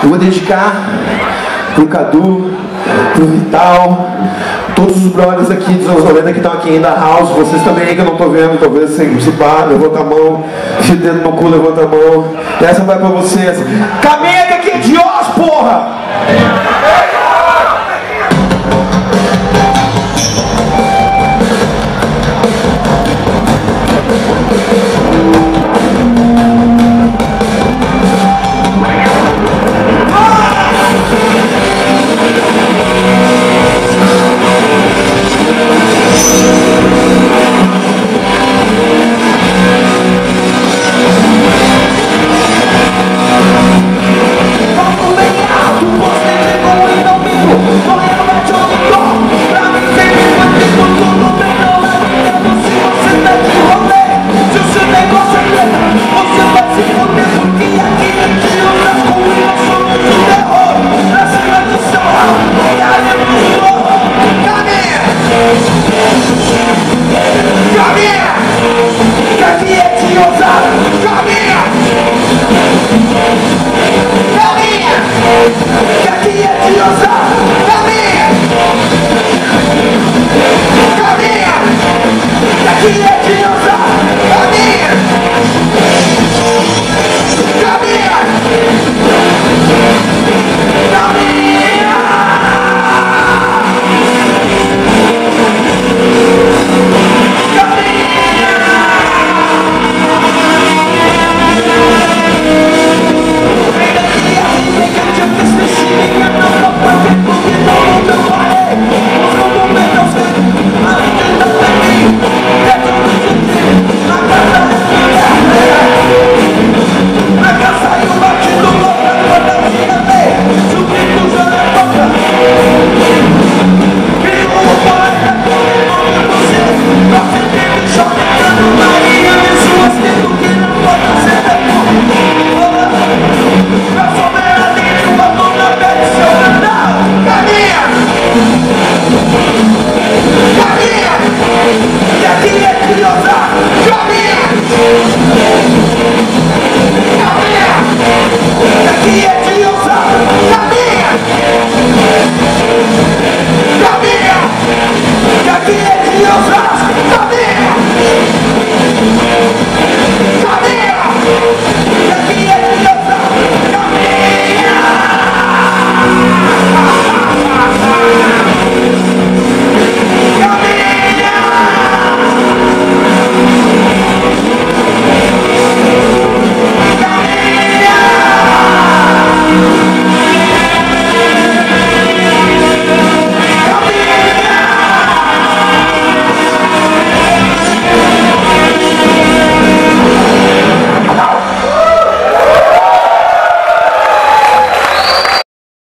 Eu vou dedicar pro Cadu, pro Vital, todos os brothers aqui dos anos 90 que estão aqui ainda house, vocês também que eu não tô vendo, talvez se pá, levanta a mão, se dedo no cu, levanta a mão. Essa vai pra vocês. Camega que é de Oz, porra! Porque aqui, eu nasci com o terror, nasci na missão.